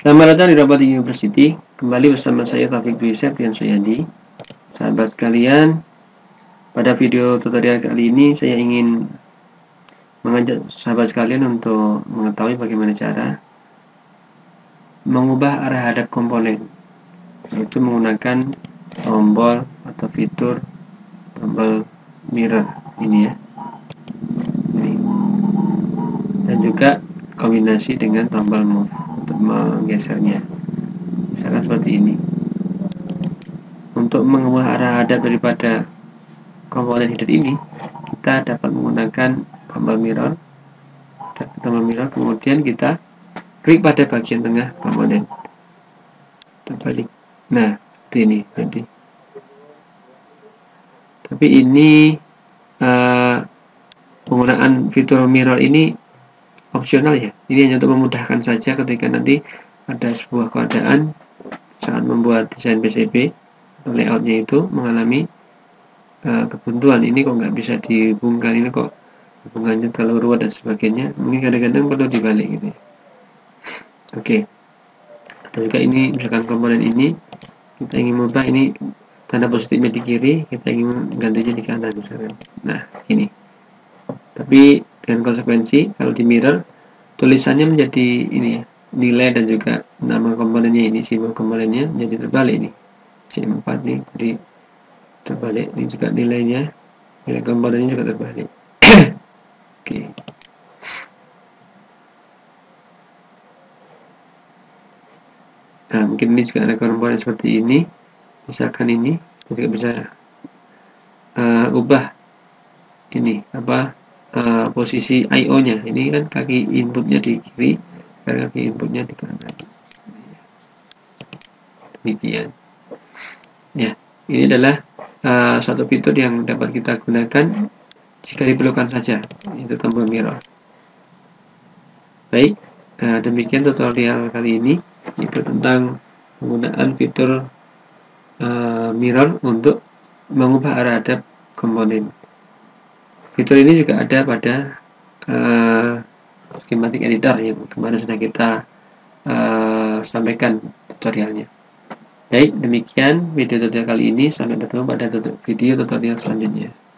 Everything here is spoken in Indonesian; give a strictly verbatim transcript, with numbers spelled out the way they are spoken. Selamat datang di Robot University. Kembali bersama saya Taufik Dwi Septiansuyadi. Sahabat kalian, pada video tutorial kali ini saya ingin mengajak sahabat sekalian untuk mengetahui bagaimana cara mengubah arah hadap komponen, yaitu menggunakan tombol atau fitur tombol mirror ini ya. Dan juga kombinasi dengan tombol move untuk menggesernya, misalkan seperti ini. Untuk mengubah arah hadap daripada komponen hidup ini, kita dapat menggunakan tombol mirror, tombol mirror kemudian kita klik pada bagian tengah komponen terbalik. Nah, seperti ini. Jadi, tapi ini uh, penggunaan fitur mirror ini opsional ya, ini hanya untuk memudahkan saja ketika nanti ada sebuah keadaan saat membuat desain P C B atau layoutnya itu mengalami uh, kebuntuan. Ini kok nggak bisa dihubungkan, ini kok hubungannya terlalu ruwet dan sebagainya, mungkin kadang-kadang perlu dibalik gitu ya. Oke okay. Dan juga ini misalkan komponen ini kita ingin mengubah, ini tanda positifnya di kiri, kita ingin gantinya di kanan misalkan. Nah ini, tapi dengan konsekuensi kalau di mirror tulisannya menjadi ini ya, nilai dan juga nama komponennya, ini simbol komponennya jadi terbalik nih, C empat nih jadi terbalik, ini juga nilainya, nilai komponennya juga terbalik. Oke okay. Nah mungkin ini juga ada komponen seperti ini, misalkan ini juga bisa uh, ubah ini apa Uh, posisi I O nya, ini kan kaki inputnya di kiri, kaki inputnya di kanan. Demikian ya, ini adalah uh, satu fitur yang dapat kita gunakan jika diperlukan saja, itu tombol mirror. Baik, uh, demikian tutorial kali ini, itu tentang penggunaan fitur uh, mirror untuk mengubah arah hadap komponen. Fitur ini juga ada pada uh, schematic editor yang kemarin sudah kita uh, sampaikan tutorialnya. Baik, demikian video tutorial kali ini. Sampai bertemu pada video tutorial selanjutnya.